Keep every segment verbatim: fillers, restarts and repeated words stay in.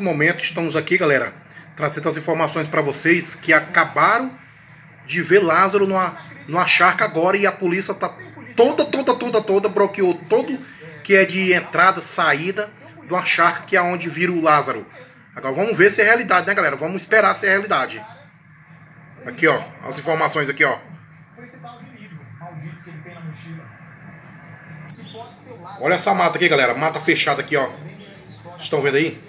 Nesse momento estamos aqui, galera, trazendo as informações para vocês que acabaram de ver Lázaro numa, numa charca agora, e a polícia tá toda, toda, toda, toda, bloqueou todo que é de entrada, saída de uma charca que é onde vira o Lázaro. Agora vamos ver se é realidade, né, galera? Vamos esperar se é realidade. Aqui, ó, as informações aqui, ó. Olha essa mata aqui, galera. Mata fechada aqui, ó. Vocês estão vendo aí?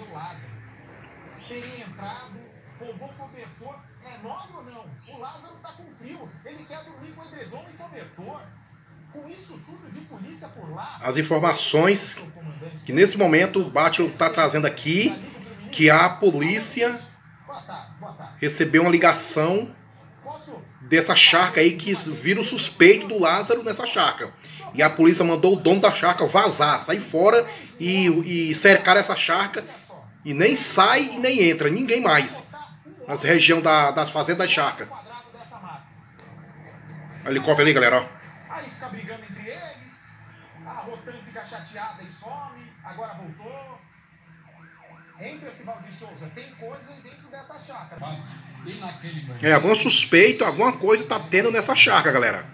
As informações que nesse momento o Batilho está trazendo aqui, que a polícia recebeu uma ligação dessa charca aí, que vira o suspeito do Lázaro nessa charca. E a polícia mandou o dono da charca vazar, sair fora e, e cercar essa charca. E nem sai e nem entra, ninguém mais. Nessa região da, das fazendas da charca. Helicóptero ali, galera, ó. Aí fica brigando entre eles. A Rotam fica chateada e some. Agora voltou. Entre esse Valdir de Souza, tem coisas dentro dessa chácara. É, algum suspeito, alguma coisa tá tendo nessa chácara, galera.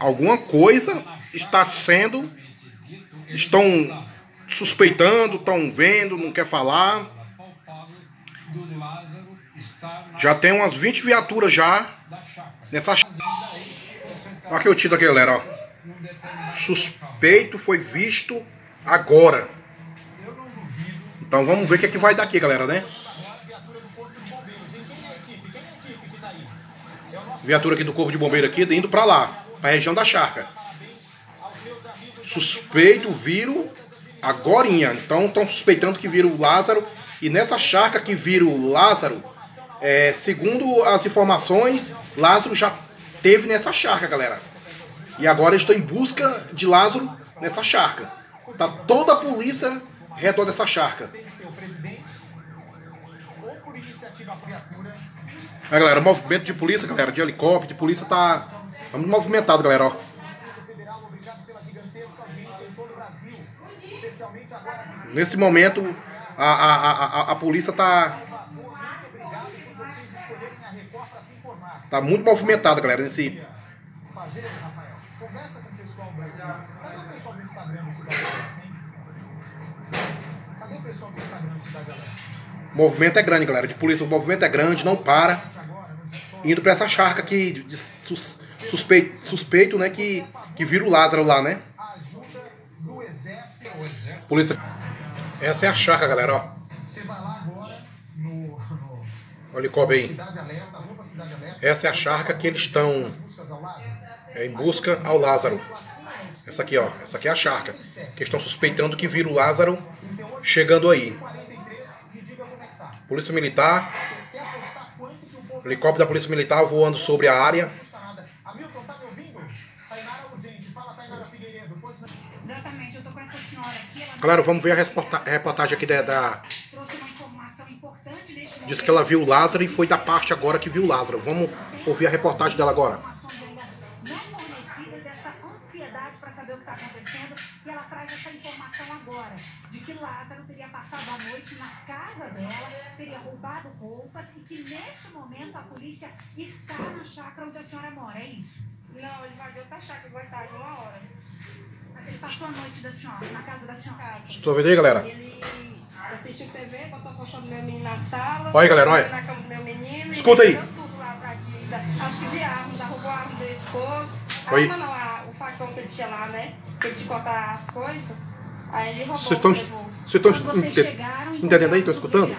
Alguma coisa está sendo... Estão suspeitando, estão vendo, não quer falar. Já tem umas vinte viaturas já nessa chácara. Olha aqui o título aqui, galera, ó. Suspeito foi visto agora. Então vamos ver o que é que vai dar aqui, galera, né? Viatura aqui do Corpo de Bombeiro aqui, indo pra lá, pra região da charca. Suspeito, viram agorinha. Então estão suspeitando que viram o Lázaro. E nessa charca que viram o Lázaro, é, segundo as informações, Lázaro já teve nessa charca, galera. E agora estou em busca de Lázaro nessa charca. Tá toda a polícia... redor dessa charca. É, galera, movimento de polícia, galera, de helicóptero, de polícia tá, tá muito movimentado, galera, ó. Nesse momento, a, a, a, a polícia tá... Tá muito movimentada, galera, nesse... O movimento é grande, galera, de polícia, o movimento é grande, não para. Indo pra essa charca aqui, de, de sus, suspeito, suspeito, né, que, que vira o Lázaro lá, né? Polícia. Essa é a charca, galera, ó. Olha o helicóptero aí. Essa é a charca que eles estão é, em busca ao Lázaro. Essa aqui, ó, essa aqui é a charca que estão suspeitando que vira o Lázaro chegando aí. Polícia Militar, helicóptero da Polícia Militar voando sobre a área. Hamilton, tá me ouvindo? Tainara, urgente. Fala, Tainara Figueiredo. Exatamente, eu tô com essa senhora aqui. Galera, vamos ver a reportagem aqui da... da... Diz que ela viu o Lázaro e foi da parte agora que viu o Lázaro. Vamos ouvir a reportagem dela agora. Não fornecidas, essa ansiedade para saber o que está acontecendo, e ela traz essa informação agora, de que Lázaro teria passado a noite na casa dela, teria roubado roupas e que neste momento a polícia está na chácara onde a senhora mora, é isso? Não, ele vai ver outra chácara, agora tarde, uma hora. Ele passou a noite da senhora, na casa da senhora. Estou vendo aí, galera? Ele assistiu T V, botou a colchão do meu menino na sala. Olha aí, galera, olha. Na cama do meu menino. Escuta aí. Acho que de arma, roubou a arma do esposo. Aí. Ah, não, a, o facão que ele tinha lá, né? Que ele te corta as coisas. Aí ele roubou. Vocês estão entendendo aí? Estão escutando?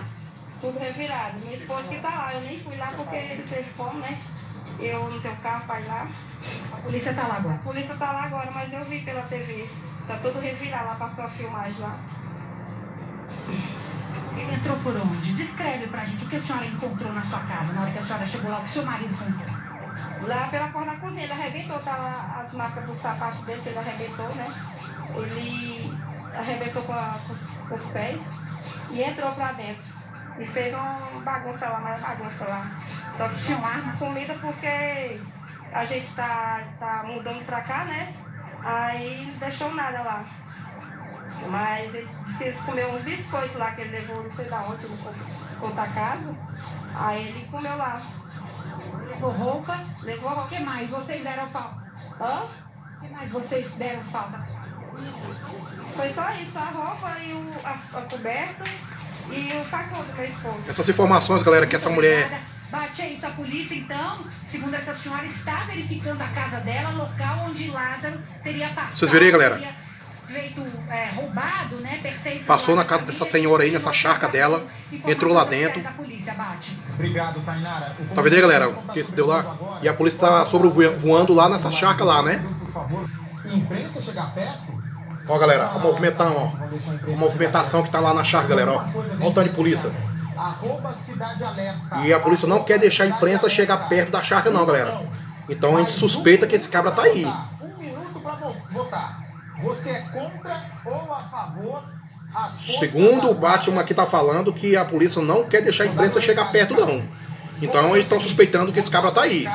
Tudo revirado. Minha esposa que tá lá. Eu nem fui lá porque ele teve como, né? Eu não tenho carro pra ir lá. A polícia tá lá agora. A polícia tá lá agora, mas eu vi pela T V. Tá todo revirado lá, passou a filmagem lá. Ele entrou por onde? Descreve pra gente o que a senhora encontrou na sua casa, na hora que a senhora chegou lá, o que seu marido encontrou. Lá pela porta da cozinha, ele arrebentou, tá lá as marcas do sapato dele, ele arrebentou, né? Ele arrebentou com, a, com, os, com os pés e entrou pra dentro. E fez uma bagunça lá, mais bagunça lá. Só que tinha uma arma comida porque a gente tá, tá mudando pra cá, né? Aí não deixou nada lá. Mas ele disse comeu uns biscoitos lá que ele levou, não sei da onde, não conta a casa. Aí ele comeu lá. Levou roupa, levou roupa. O que mais? Vocês deram falta? Hã? O que mais vocês deram falta? Foi só isso, a roupa e o, a, a coberta e o facão do meu esposo. Essas informações, galera, que essa mulher... Bate a isso, a polícia, então, segundo essa senhora, está verificando a casa dela, local onde Lázaro teria passado. Vocês viram aí, galera? Feito, é, roubado, né? Passou na casa dessa senhora aí, nessa charca dela, entrou lá dentro. Obrigado, Tainara. Tá vendo aí, galera, o que se deu lá? E a polícia tá sobrevoando lá nessa charca lá, né? Imprensa chegar perto? Ó, galera, a movimentação, ó. A movimentação que tá lá na charca, galera, ó. Olha o tanto de polícia. E a polícia não quer deixar a imprensa chegar perto da charca não, galera. Então a gente suspeita que esse cabra tá aí. Um minuto pra votar. Você é contra ou a favor? Segundo o Batman aqui tá falando que a polícia não quer deixar a imprensa chegar perto não. Então eles estão suspeitando que esse cabra tá aí.